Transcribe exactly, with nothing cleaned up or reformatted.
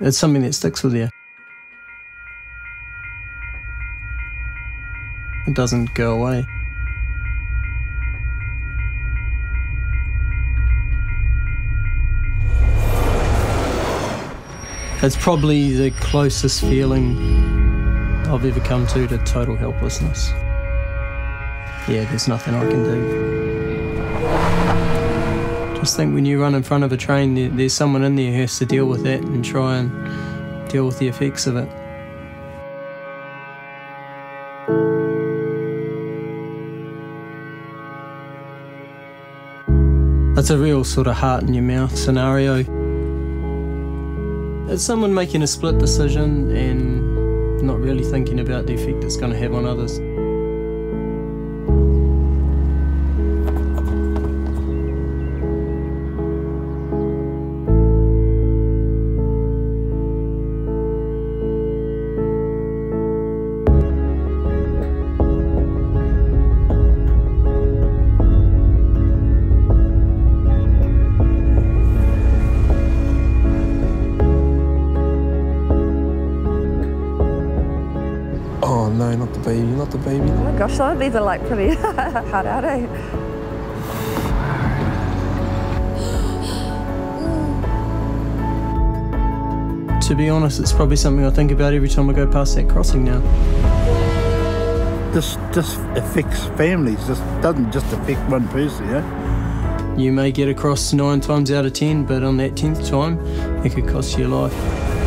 It's something that sticks with you. It doesn't go away. It's probably the closest feeling I've ever come to to total helplessness. Yeah, there's nothing I can do. Just think when you run in front of a train, there, there's someone in there who has to deal with that and try and deal with the effects of it. It's a real sort of heart-in-your-mouth scenario. It's someone making a split decision and not really thinking about the effect it's going to have on others. Oh no, not the baby, not the baby. Oh my gosh, oh, these are like pretty hard out, eh? To be honest, it's probably something I think about every time I go past that crossing now. This just affects families, this doesn't just affect one person, yeah? You may get across nine times out of ten, but on that tenth time, it could cost you your life.